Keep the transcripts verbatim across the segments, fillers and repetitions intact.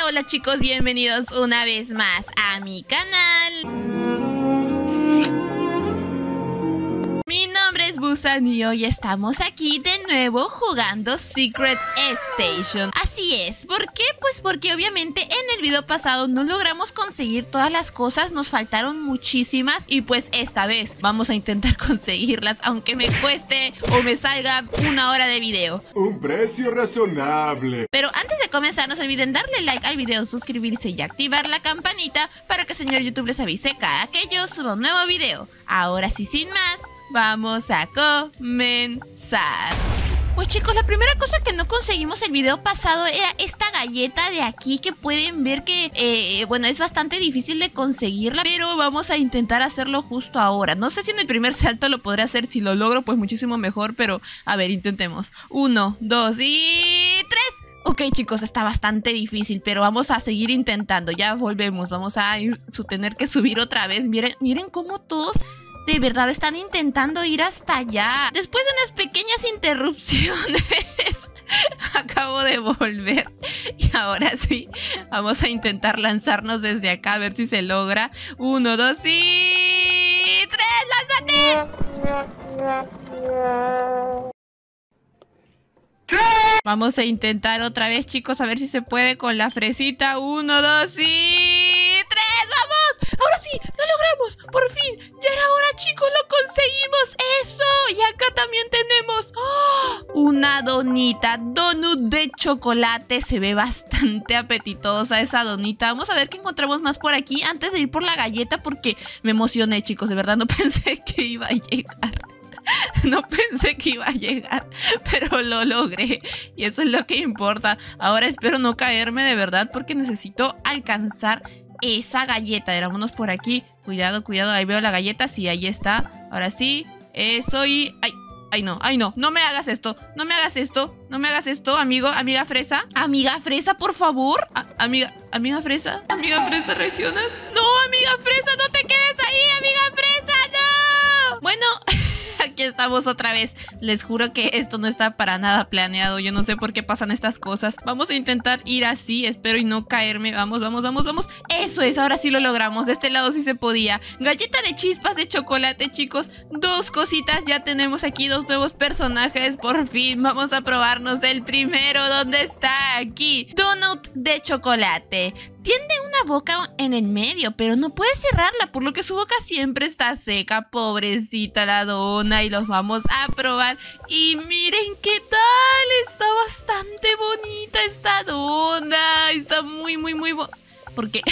Hola, hola chicos, bienvenidos una vez más a mi canal. Mi nombre es Bussan y hoy estamos aquí de nuevo jugando Secret Staycation. Así es, ¿por qué? Pues porque obviamente en el video pasado no logramos conseguir todas las cosas, nos faltaron muchísimas y pues esta vez vamos a intentar conseguirlas aunque me cueste o me salga una hora de video. Un precio razonable. Pero antes de comenzar no se olviden darle like al video, suscribirse y activar la campanita para que el señor YouTube les avise cada que yo suba un nuevo video. Ahora sí, sin más, vamos a comenzar. Pues chicos, la primera cosa que no conseguimos el video pasado era esta galleta de aquí que pueden ver que, eh, bueno, es bastante difícil de conseguirla, pero vamos a intentar hacerlo justo ahora. No sé si en el primer salto lo podré hacer, si lo logro pues muchísimo mejor, pero a ver, intentemos. Uno, dos y tres. Ok chicos, está bastante difícil, pero vamos a seguir intentando, ya volvemos, vamos a ir, su, tener que subir otra vez. Miren, miren cómo todos... de verdad, están intentando ir hasta allá. Después de unas pequeñas interrupciones, acabo de volver. Y ahora sí, vamos a intentar lanzarnos desde acá, a ver si se logra. Uno, dos y... ¡Tres! ¡Lánzate! Vamos a intentar otra vez, chicos, a ver si se puede con la fresita. Uno, dos y... ¡Tres! ¡Vamos! ¡Ahora sí! ¡Lo logramos! ¡Por fin! ¡Ya era hora, chicos! ¡Lo conseguimos! ¡Eso! Y acá también tenemos... ¡oh! Una donita, donut de chocolate. Se ve bastante apetitosa esa donita. Vamos a ver qué encontramos más por aquí antes de ir por la galleta porque me emocioné, chicos. De verdad no pensé que iba a llegar. No pensé que iba a llegar, pero lo logré y eso es lo que importa. Ahora espero no caerme de verdad porque necesito alcanzar esa galleta. A ver, vámonos por aquí. Cuidado, cuidado, ahí veo la galleta. Sí, ahí está, ahora sí. Eso y... ¡ay! ¡Ay no! ¡Ay no! ¡No me hagas esto! ¡No me hagas esto! ¡No me hagas esto, amigo! ¡Amiga fresa! ¡Amiga fresa, por favor! A ¡Amiga! ¡Amiga fresa! ¡Amiga fresa, reaccionas! ¡No, amiga fresa! ¡No te quedes ahí, amiga fresa! ¡No! Bueno... aquí estamos otra vez. Les juro que esto no está para nada planeado. Yo no sé por qué pasan estas cosas. Vamos a intentar ir así. Espero y no caerme. Vamos, vamos, vamos, vamos. Eso es. Ahora sí lo logramos. De este lado sí se podía. Galleta de chispas de chocolate, chicos. Dos cositas. Ya tenemos aquí dos nuevos personajes. Por fin. Vamos a probarnos el primero. ¿Dónde está? Aquí. Donut de chocolate. Tiende una boca en el medio, pero no puede cerrarla, por lo que su boca siempre está seca. Pobrecita la dona. Y los vamos a probar. Y miren qué tal. Está bastante bonita esta dona. Está muy, muy, muy bonita. ¿Por qué?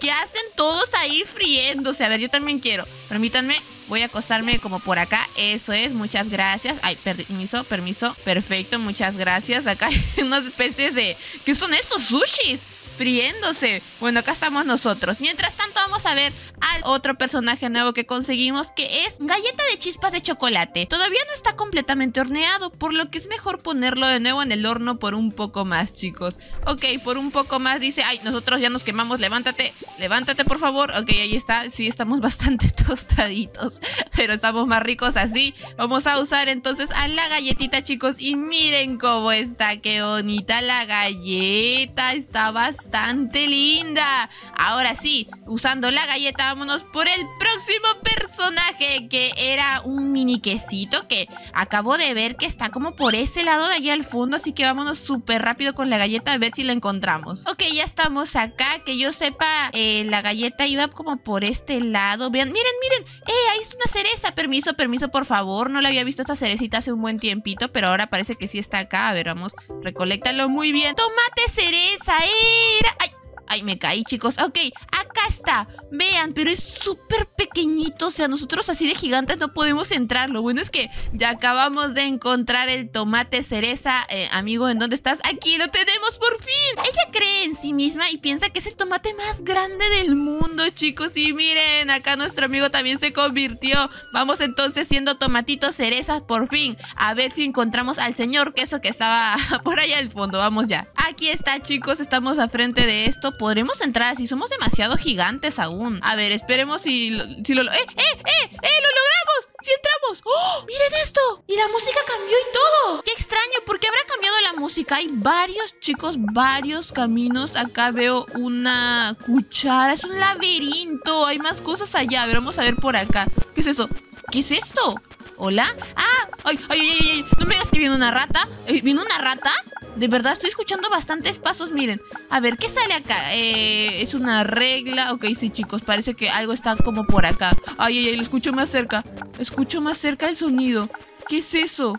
¿Qué hacen todos ahí friéndose? A ver, yo también quiero. Permítanme. Voy a acostarme como por acá. Eso es, muchas gracias. Ay, permiso, permiso. Perfecto, muchas gracias. Acá hay unas especies de... ¿qué son estos? ¿Sushis? Friéndose. Bueno, acá estamos nosotros. Mientras tanto vamos a ver al otro personaje nuevo que conseguimos, que es galleta de chispas de chocolate. Todavía no está completamente horneado, por lo que es mejor ponerlo de nuevo en el horno por un poco más, chicos. Ok, por un poco más dice. Ay, nosotros ya nos quemamos, levántate. Levántate, por favor. Ok, ahí está. Sí, estamos bastante tostaditos, pero estamos más ricos así. Vamos a usar entonces a la galletita, chicos. Y miren cómo está. Qué bonita la galleta. Está bastante bastante linda. Ahora sí, usando la galleta, vámonos por el próximo personaje, que era un mini quesito que acabo de ver que está como por ese lado de allá al fondo, así que vámonos súper rápido con la galleta a ver si la encontramos. Ok, ya estamos acá. Que yo sepa, eh, la galleta iba como por este lado. Vean, miren, miren. Eh, ahí está una cereza. Permiso, permiso, por favor. No la había visto esta cerecita hace un buen tiempito, pero ahora parece que sí está acá. A ver, vamos, recoléctalo muy bien. Tomate cereza, eh. ¡Ay! ¡Ay, me caí, chicos! Ok, acá está. Vean, pero es súper pequeñito. O sea, nosotros así de gigantes no podemos entrar. Lo bueno es que ya acabamos de encontrar el tomate cereza. Eh, amigo, ¿en dónde estás? ¡Aquí lo tenemos por fin! Ella cree en sí misma y piensa que es el tomate más grande del mundo, chicos. Y miren, acá nuestro amigo también se convirtió. Vamos entonces siendo tomatitos cerezas por fin. A ver si encontramos al señor queso que estaba por allá al fondo. Vamos ya. Aquí está, chicos. Estamos al frente de esto. ¿Podremos entrar así? Somos demasiado gigantes aún. A ver, esperemos si lo... Si lo ¡Eh, eh, eh! ¡Eh! ¡Lo logramos! ¡Sí, ¡Sí entramos! ¡Oh! ¡Miren esto! Y la música cambió y todo. ¡Qué extraño! ¿Por qué habrá cambiado la música? Hay varios, chicos, varios caminos. Acá veo una cuchara. Es un laberinto. Hay más cosas allá. A ver, vamos a ver por acá. ¿Qué es eso? ¿Qué es esto? ¿Hola? ¡Ah! ¡Ay, ay, ay! ay. No me digas que viene una rata. ¿Viene una rata? De verdad, estoy escuchando bastantes pasos, miren. A ver, ¿qué sale acá? Eh, es una regla. Ok, sí, chicos, parece que algo está como por acá. Ay, ay, ay, lo escucho más cerca. Escucho más cerca el sonido. ¿Qué es eso?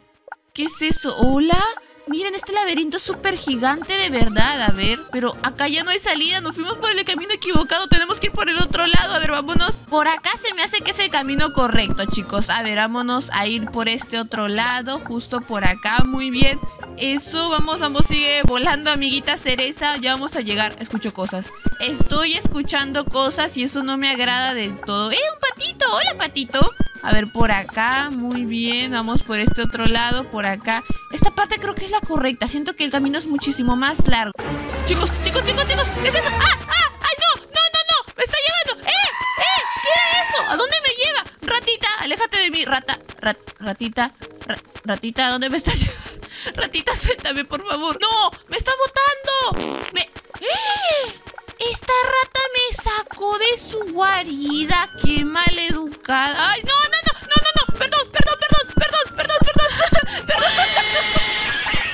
¿Qué es eso? ¿Hola? Miren, este laberinto súper gigante, de verdad. A ver, pero acá ya no hay salida. Nos fuimos por el camino equivocado. Tenemos que ir por el otro lado. A ver, vámonos. Por acá se me hace que es el camino correcto, chicos. A ver, vámonos a ir por este otro lado. Justo por acá, muy bien. Eso, vamos, vamos, sigue volando, amiguita cereza. Ya vamos a llegar. Escucho cosas. Estoy escuchando cosas y eso no me agrada del todo. ¡Eh, un patito! ¡Hola, patito! A ver, por acá, muy bien. Vamos por este otro lado, por acá. Esta parte creo que es la correcta. Siento que el camino es muchísimo más largo. Chicos, chicos, chicos, chicos. ¿Qué es eso? ¡Ah, ah! ¡Ay, no! ¡No, no, no! ¡Me está llevando! ¡Eh, eh! ¿Qué era eso? ¿A dónde me lleva? Ratita, aléjate de mí. Rata, rat, ratita, rat, ratita, ¿a dónde me estás llevando? Ratita, suéltame, por favor. ¡No! ¡Me está botando! ¡Me... ¡Eh! ¡Esta rata me sacó de su guarida! ¡Qué maleducada! ¡Ay, no, no, no! ¡No, no, no! ¡Perdón, perdón, perdón! ¡Perdón, perdón, perdón! ¡Perdón!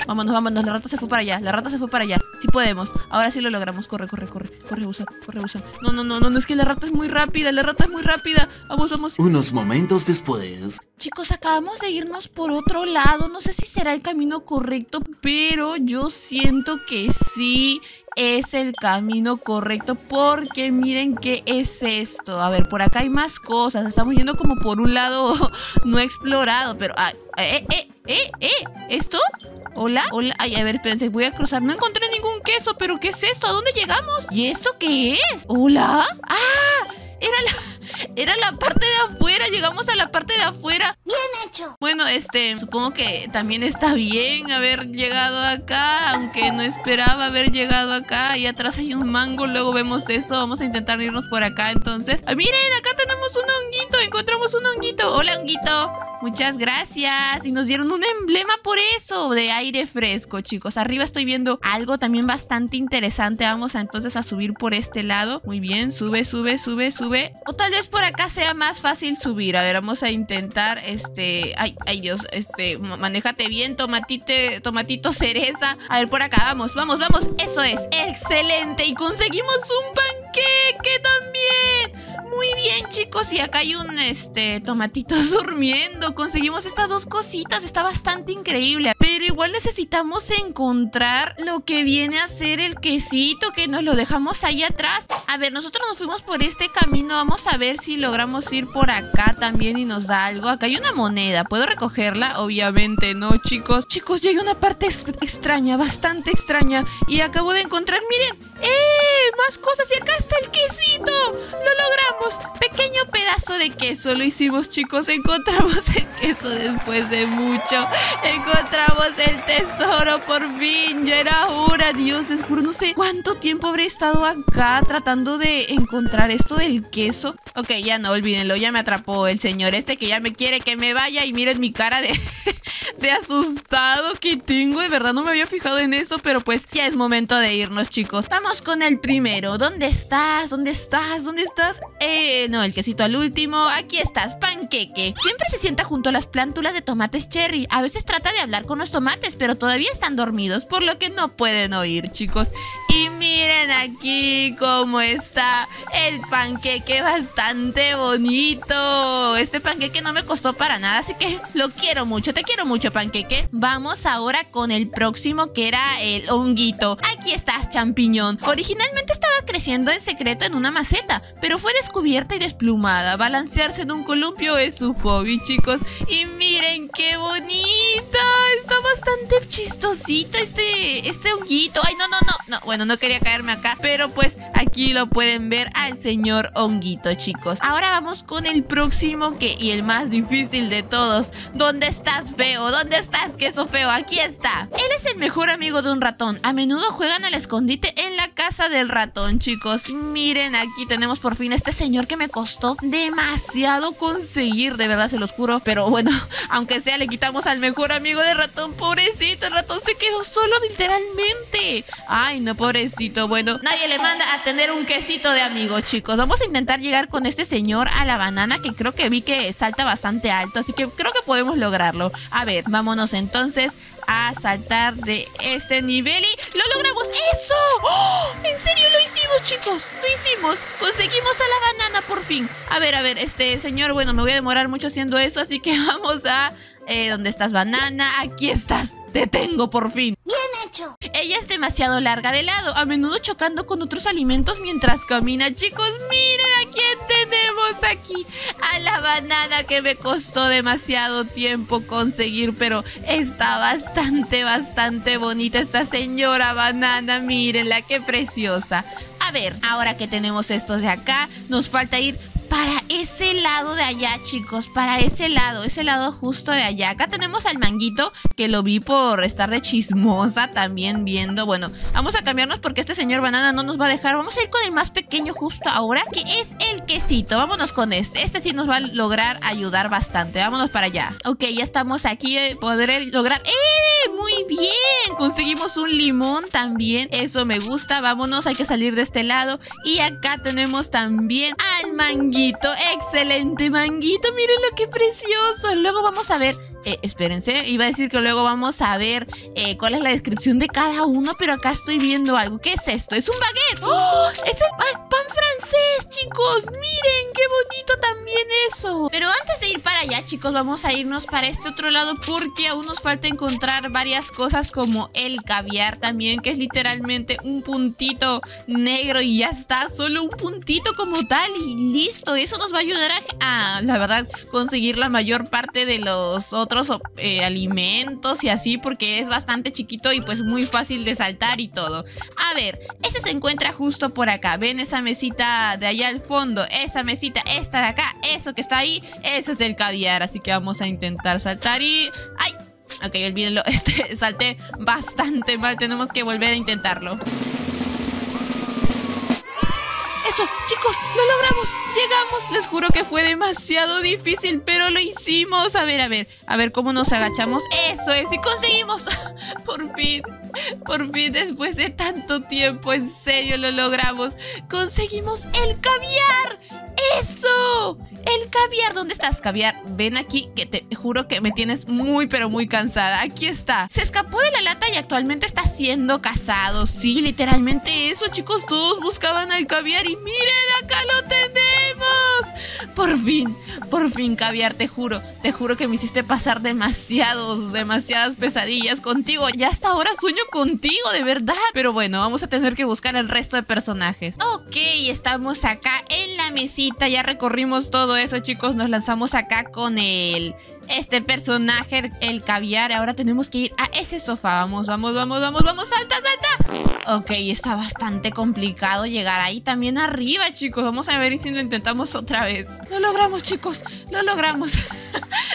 Vámonos, vámonos. La rata se fue para allá. La rata se fue para allá. Sí podemos. Ahora sí lo logramos. Corre, corre, corre. Corre, Bussan. Corre, Bussan. No, no, no, no, no. Es que la rata es muy rápida. La rata es muy rápida. Vamos, vamos. Unos momentos después. Chicos, acabamos de irnos por otro lado. No sé si será el camino correcto, pero yo siento que sí es el camino correcto. Porque miren qué es esto. A ver, por acá hay más cosas. Estamos yendo como por un lado no explorado. Pero... Ah, eh, eh, eh, eh. ¿Esto? ¿Hola? Hola, ay, a ver, espérense, voy a cruzar. No encontré ningún queso, pero ¿qué es esto? ¿A dónde llegamos? ¿Y esto qué es? ¿Hola? ¡Ah! Era la, era la parte de afuera. Llegamos a la parte de afuera. ¡Bien hecho! Bueno, este, supongo que también está bien haber llegado acá, aunque no esperaba haber llegado acá. Ahí atrás hay un mango, luego vemos eso. Vamos a intentar irnos por acá, entonces. ¡Ah, miren! Acá tenemos un honguito. Encontramos un honguito. ¡Hola, honguito! Muchas gracias. Y nos dieron un emblema por eso, de aire fresco, chicos. Arriba estoy viendo algo también bastante interesante. Vamos a, entonces a subir por este lado. Muy bien, sube, sube, sube, sube. O tal vez por acá sea más fácil subir. A ver, vamos a intentar, este... Ay, ay, Dios, este... Manéjate bien, tomatite, tomatito cereza. A ver, por acá, vamos, vamos, vamos. Eso es, excelente. Y conseguimos un panqueque también. Muy bien, chicos, y acá hay un este tomatito durmiendo. Conseguimos estas dos cositas, está bastante increíble. Pero igual necesitamos encontrar lo que viene a ser el quesito, que nos lo dejamos ahí atrás. A ver, nosotros nos fuimos por este camino. Vamos a ver si logramos ir por acá también y nos da algo. Acá hay una moneda, ¿puedo recogerla? Obviamente no, chicos. Chicos, llegué a una parte extraña, bastante extraña. Y acabo de encontrar, miren, ¡eh! Más cosas, y acá está el quesito. Lo logramos. Pequeño pedazo de queso, lo hicimos, chicos. Encontramos el queso después de mucho. Encontramos el tesoro, por fin. Ya era hora, Dios, les juro. No sé cuánto tiempo habré estado acá tratando de encontrar esto del queso. Ok, ya no, olvídenlo. Ya me atrapó el señor este que ya me quiere que me vaya. Y miren mi cara de... de asustado que tengo. De verdad no me había fijado en eso, pero pues ya es momento de irnos, chicos. Vamos con el primero. ¿Dónde estás? ¿Dónde estás? ¿Dónde estás? Eh, no, el quesito al último. Aquí estás, panqueque. Siempre se sienta junto a las plántulas de tomates cherry. A veces trata de hablar con los tomates, pero todavía están dormidos, por lo que no pueden oír, chicos. Y miren aquí cómo está el panqueque, bastante bonito. Este panqueque no me costó para nada, así que lo quiero mucho. Te quiero mucho, panqueque. Vamos ahora con el próximo, que era el honguito. Aquí estás, champiñón. Originalmente estaba creciendo en secreto en una maceta, pero fue descubierta y desplumada. Balancearse en un columpio es su hobby, chicos. Y miren qué bonita. Está bastante chistosita este, este honguito. Ay, no, no, no, no. Bueno, no quería caerme acá, pero pues aquí lo pueden ver al señor honguito, chicos. Ahora vamos con el próximo, que y el más difícil de todos. ¿Dónde estás, feo? ¿Dónde estás, queso feo? Aquí está. Él es el mejor amigo de un ratón. A menudo juegan al escondite en la casa del ratón, chicos. Miren, aquí tenemos por fin a este señor que me costó demasiado conseguir, de verdad, se los juro. Pero bueno, aunque sea, le quitamos al mejor amigo de ratón. Pobrecito, el ratón se quedó solo literalmente. Ay, no, pobrecito. Bueno, nadie le manda a tener un quesito de amigo, chicos. Vamos a intentar llegar con este señor a la banana, que creo que vi que salta bastante alto, así que creo que podemos lograrlo. A ver, vámonos entonces a saltar de este nivel y lo logramos. ¡Eso! ¡Oh! ¿En serio lo hicimos, chicos? Lo hicimos. Conseguimos a la banana por fin. A ver, a ver, este señor, bueno, me voy a demorar mucho haciendo eso, así que vamos a... Eh, ¿dónde estás, banana? Aquí estás. Te tengo por fin. Bien hecho. Ella es demasiado larga de lado, a menudo chocando con otros alimentos mientras camina. Chicos, miren a quién tenemos aquí. A la banana, que me costó demasiado tiempo conseguir, pero está bastante, bastante bonita esta señora banana. Mírenla, qué preciosa. A ver, ahora que tenemos estos de acá, nos falta ir... para ese lado de allá, chicos. Para ese lado, ese lado justo de allá. Acá tenemos al manguito, que lo vi por estar de chismosa también viendo. Bueno, vamos a cambiarnos porque este señor banana no nos va a dejar. Vamos a ir con el más pequeño justo ahora, que es el quesito. Vámonos con este, este sí nos va a lograr ayudar bastante. Vámonos para allá. Ok, ya estamos aquí, podré lograr... ¡Eh! Muy bien, conseguimos un limón también, eso me gusta. Vámonos, hay que salir de este lado. Y acá tenemos también al manguito. Excelente, manguito, miren lo que precioso. Luego vamos a ver, eh, espérense, iba a decir que luego vamos a ver eh, cuál es la descripción de cada uno, pero acá estoy viendo algo. ¿Qué es esto? Es un baguette. ¡Oh! Es el pan francés, chicos. Miren, qué bonito también eso. Pero antes de ir para allá, chicos, vamos a irnos para este otro lado porque aún nos falta encontrar varias cosas como el caviar también, que es literalmente un puntito negro y ya está, solo un puntito como tal y listo. Eso nos va a ayudar a, a, la verdad, conseguir la mayor parte de los otros eh, alimentos y así, porque es bastante chiquito y pues muy fácil de saltar y todo. A ver, este se encuentra justo por acá. ¿Ven esa mesita de allá al fondo? Esa mesita, esta de acá, eso que está ahí, ese es el caviar. Así que vamos a intentar saltar y... ¡ay! Ok, olvídenlo, este, salté bastante mal. Tenemos que volver a intentarlo. Eso, chicos, lo logramos. Llegamos, les juro que fue demasiado difícil, pero lo hicimos. A ver, a ver, a ver cómo nos agachamos. Eso es, y conseguimos. Por fin, por fin, después de tanto tiempo, en serio lo logramos. Conseguimos el caviar. ¡Eso! El caviar, ¿dónde estás, caviar? Ven aquí, que te juro que me tienes muy, pero muy cansada. Aquí está. Se escapó de la lata y actualmente está siendo cazado. Sí, literalmente eso, chicos. Todos buscaban al caviar y miren, acá lo tenemos. Por fin, por fin, caviar, te juro. Te juro que me hiciste pasar demasiados, demasiadas pesadillas contigo. Ya hasta ahora sueño contigo, de verdad. Pero bueno, vamos a tener que buscar el resto de personajes. Ok, estamos acá en la mesita. Ya recorrimos todo eso, chicos. Nos lanzamos acá con el... este personaje, el caviar. Ahora tenemos que ir a ese sofá. Vamos, vamos, vamos, vamos, vamos, salta, salta. Ok, está bastante complicado llegar ahí también arriba, chicos. Vamos a ver si lo intentamos otra vez. Lo logramos, chicos, lo logramos.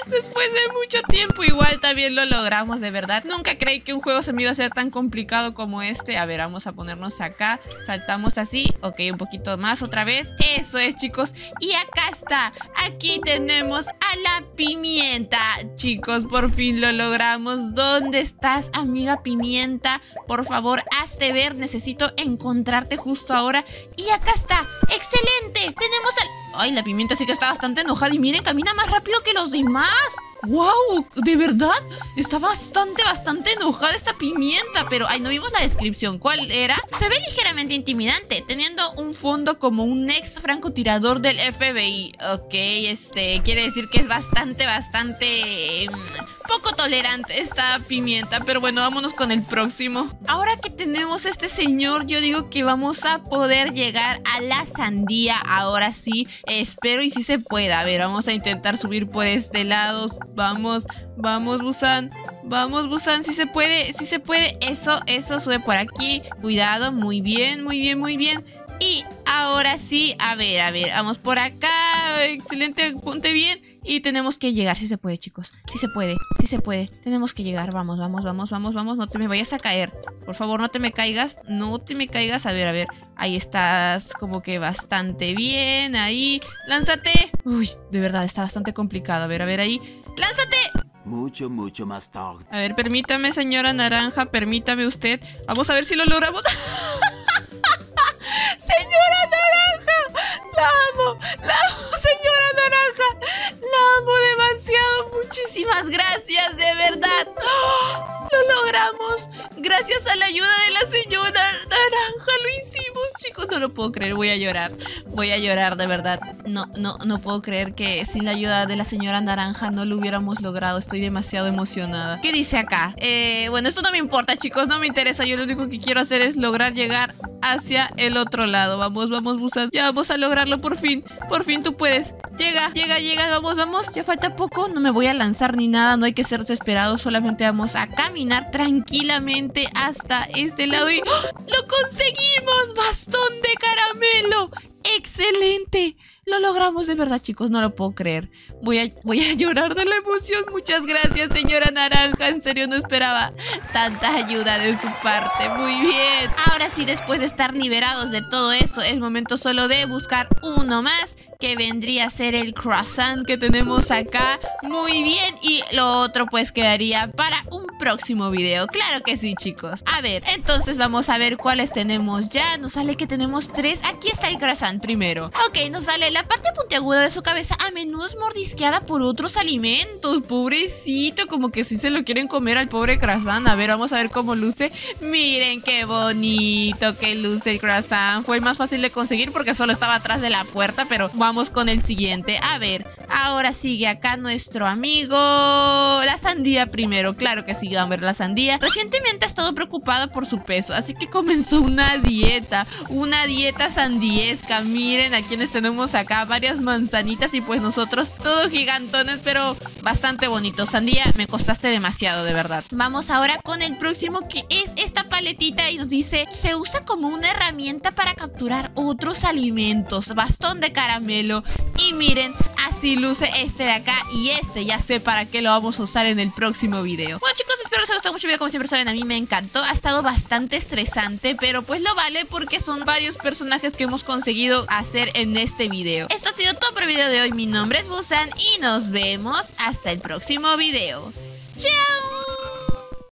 Después de mucho tiempo igual también lo logramos, de verdad. Nunca creí que un juego se me iba a hacer tan complicado como este. A ver, vamos a ponernos acá. Saltamos así, ok, un poquito más otra vez. Eso es, chicos. Y acá está, aquí tenemos a la pimienta. Chicos, por fin lo logramos. ¿Dónde estás, amiga pimienta? Por favor, hazte ver. Necesito encontrarte justo ahora. Y acá está, excelente. Tenemos al... ay, la pimienta sí que está bastante enojada. Y miren, camina más rápido que los demás. ¡Wow! ¿De verdad? Está bastante, bastante enojada esta pimienta. Pero, ay, no vimos la descripción. ¿Cuál era? Se ve ligeramente intimidante, teniendo un fondo como un ex francotirador del F B I. Ok, este... quiere decir que es bastante, bastante... poco tolerante esta pimienta. Pero bueno, vámonos con el próximo. Ahora que tenemos a este señor, yo digo que vamos a poder llegar a la sandía. Ahora sí, espero y sí se pueda. A ver, vamos a intentar subir por este lado. Vamos, vamos, Bussan. Vamos, Bussan, si se puede, si se puede. Eso, eso, sube por aquí. Cuidado, muy bien, muy bien, muy bien. Y ahora sí, a ver, a ver, vamos por acá. Excelente, ponte bien. Y tenemos que llegar, si se puede, chicos. Si se puede, si se puede. Tenemos que llegar. Vamos, vamos, vamos, vamos, vamos. No te me vayas a caer. Por favor, no te me caigas. No te me caigas. A ver, a ver. Ahí estás como que bastante bien. Ahí. Lánzate. Uy, de verdad, está bastante complicado. A ver, a ver, ahí. ¡Lánzate! Mucho, mucho más tarde. A ver, permítame, señora naranja. Permítame usted. Vamos a ver si lo logramos. ¡Señora naranja! ¡La amo! ¡La amo, señora naranja! ¡La amo demasiado! ¡Muchísimas gracias, de verdad! ¡Oh! ¡Lo logramos! Gracias a la ayuda de la señora naranja lo hicimos, chicos. No lo puedo creer, voy a llorar. Voy a llorar, de verdad. No, no, no puedo creer que sin la ayuda de la señora naranja no lo hubiéramos logrado. Estoy demasiado emocionada. ¿Qué dice acá? Eh, bueno, esto no me importa, chicos. No me interesa. Yo lo único que quiero hacer es lograr llegar hacia el otro lado. Vamos, vamos, Bussan. Ya vamos a lograrlo por fin. Por fin tú puedes. Llega, llega, llega. Vamos, vamos. Ya falta poco. No me voy a lanzar ni nada. No hay que ser desesperado. Solamente vamos a caminar tranquilamente hasta este lado. Y ¡oh! ¡Lo conseguimos! ¡Bastón de caramelo! ¡Excelente! Lo logramos, de verdad, chicos, no lo puedo creer. Voy a, voy a llorar de la emoción. Muchas gracias, señora naranja. En serio, no esperaba tanta ayuda de su parte. Muy bien. Ahora sí, después de estar liberados de todo eso, es momento solo de buscar uno más, que vendría a ser el croissant que tenemos acá. Muy bien. Y lo otro pues quedaría para un próximo video. Claro que sí, chicos. A ver, entonces vamos a ver cuáles tenemos ya. Nos sale que tenemos tres. Aquí está el croissant primero. Ok, nos sale la parte puntiaguda de su cabeza a menudo es mordisqueada por otros alimentos. Pobrecito, como que sí se lo quieren comer al pobre croissant. A ver, vamos a ver cómo luce. Miren qué bonito que luce el croissant. Fue el más fácil de conseguir porque solo estaba atrás de la puerta, pero vamos. Vamos con el siguiente. A ver, ahora sigue acá nuestro amigo. La sandía primero. Claro que sí, van a ver la sandía. Recientemente ha estado preocupada por su peso, así que comenzó una dieta. Una dieta sandiesca. Miren a quienes tenemos acá. Varias manzanitas y pues nosotros todos gigantones, pero bastante bonitos. Sandía, me costaste demasiado, de verdad. Vamos ahora con el próximo, que es esta paletita. Y nos dice, se usa como una herramienta para capturar otros alimentos. Bastón de caramelo. Y miren, así luce este de acá y este. Ya sé para qué lo vamos a usar en el próximo video. Bueno, chicos, espero les haya gustado mucho el video. Como siempre saben, a mí me encantó. Ha estado bastante estresante, pero pues lo vale porque son varios personajes que hemos conseguido hacer en este video. Esto ha sido todo por el video de hoy. Mi nombre es Bussan y nos vemos hasta el próximo video.